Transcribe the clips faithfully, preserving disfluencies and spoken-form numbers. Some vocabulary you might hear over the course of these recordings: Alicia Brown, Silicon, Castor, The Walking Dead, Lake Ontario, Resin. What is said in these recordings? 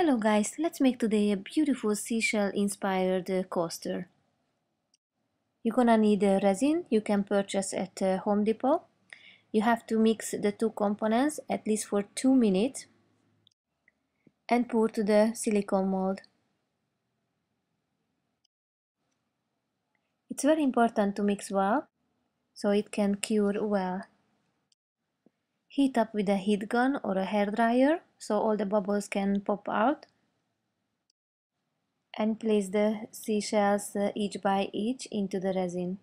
Hello guys, let's make today a beautiful seashell inspired coaster. You're gonna need a resin you can purchase at Home Depot. You have to mix the two components at least for two minutes and pour to the silicone mold. It's very important to mix well so it can cure well. Heat up with a heat gun or a hairdryer so all the bubbles can pop out, and place the seashells each by each into the resin.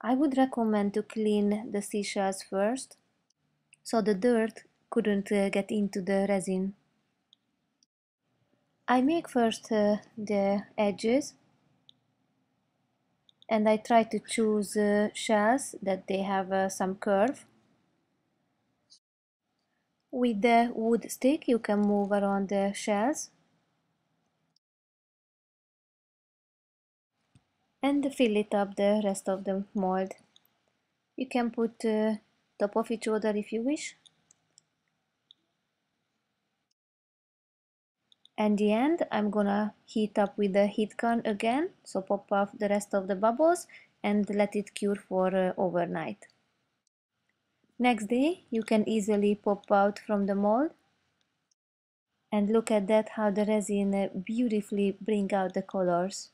I would recommend to clean the seashells first so the dirt couldn't get into the resin. I make first the edges and I try to choose uh, shells that they have uh, some curve. With the wood stick you can move around the shells. And fill it up the rest of the mold. You can put uh, top of each other if you wish. At the end, I'm gonna heat up with the heat gun again, so pop off the rest of the bubbles and let it cure for uh, overnight. Next day, you can easily pop out from the mold. And look at that, how the resin beautifully brings out the colors.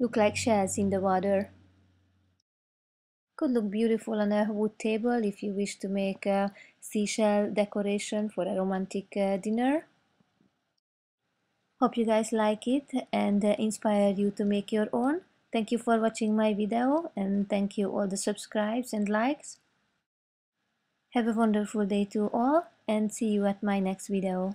Look like shells in the water. Could look beautiful on a wood table if you wish to make a seashell decoration for a romantic uh, dinner. Hope you guys like it and uh, inspire you to make your own. Thank you for watching my video, and thank you all the subscribes and likes. Have a wonderful day to all, and see you at my next video.